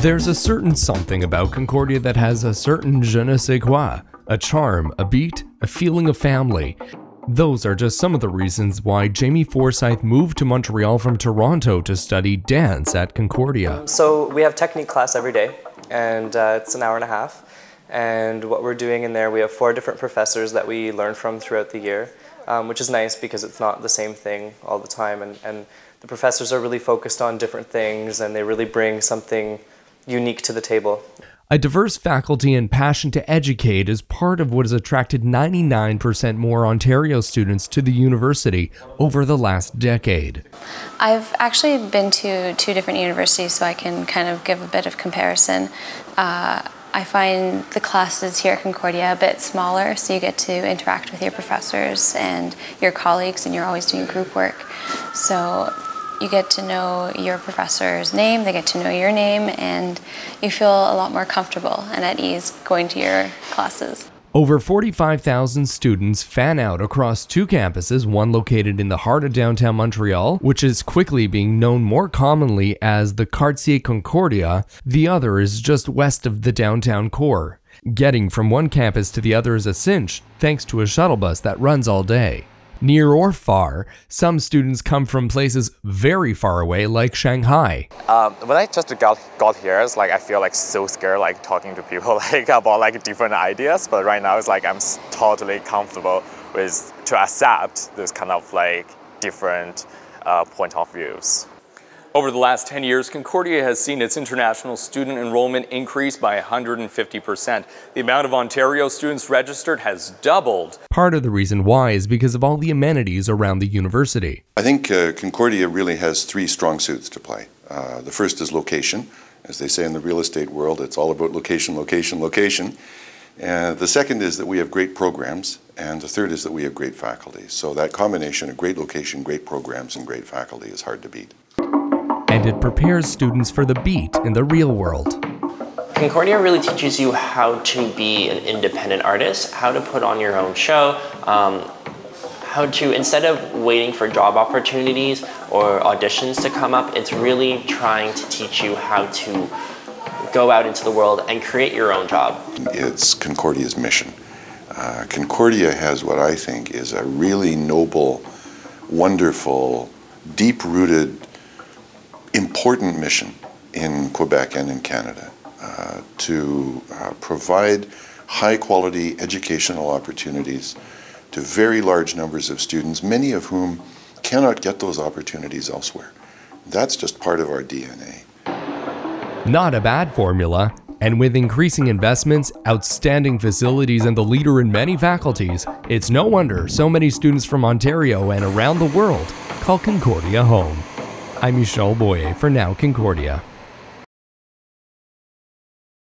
There's a certain something about Concordia that has a certain je ne sais quoi, a charm, a beat, a feeling of family. Those are just some of the reasons why Jamie Forsyth moved to Montreal from Toronto to study dance at Concordia. So we have technique class every day, and it's an hour and a half. And what we're doing in there, we have 4 different professors that we learn from throughout the year, which is nice because it's not the same thing all the time. And the professors are really focused on different things, and they really bring something unique to the table. A diverse faculty and passion to educate is part of what has attracted 99% more Ontario students to the university over the last decade. I've actually been to 2 different universities, so I can kind of give a bit of comparison. I find the classes here at Concordia a bit smaller, so you get to interact with your professors and your colleagues, and you're always doing group work. So you get to know your professor's name, they get to know your name, and you feel a lot more comfortable and at ease going to your classes. Over 45,000 students fan out across 2 campuses, one located in the heart of downtown Montreal, which is quickly being known more commonly as the Quartier Concordia. The other is just west of the downtown core. Getting from one campus to the other is a cinch, thanks to a shuttle bus that runs all day. Near or far, some students come from places very far away, like Shanghai. When I just got here, it's like I feel like so scared, like talking to people like about like different ideas. But right now, it's like I'm totally comfortable with to accept those kind of like different point of views. Over the last 10 years, Concordia has seen its international student enrollment increase by 150%. The amount of Ontario students registered has doubled. Part of the reason why is because of all the amenities around the university. I think Concordia really has 3 strong suits to play. The first is location. As they say in the real estate world, it's all about location, location, location. The second is that we have great programs, and the third is that we have great faculty. So that combination of great location, great programs, and great faculty is hard to beat. And it prepares students for the beat in the real world. Concordia really teaches you how to be an independent artist, how to put on your own show, how to, instead of waiting for job opportunities or auditions to come up, it's really trying to teach you how to go out into the world and create your own job. It's Concordia's mission. Concordia has what I think is a really noble, wonderful, deep-rooted, important mission in Quebec and in Canada to provide high-quality educational opportunities to very large numbers of students, many of whom cannot get those opportunities elsewhere. That's just part of our DNA. Not a bad formula, and with increasing investments, outstanding facilities, and the leader in many faculties, it's no wonder so many students from Ontario and around the world call Concordia home. I'm Michel Boyer for Now Concordia.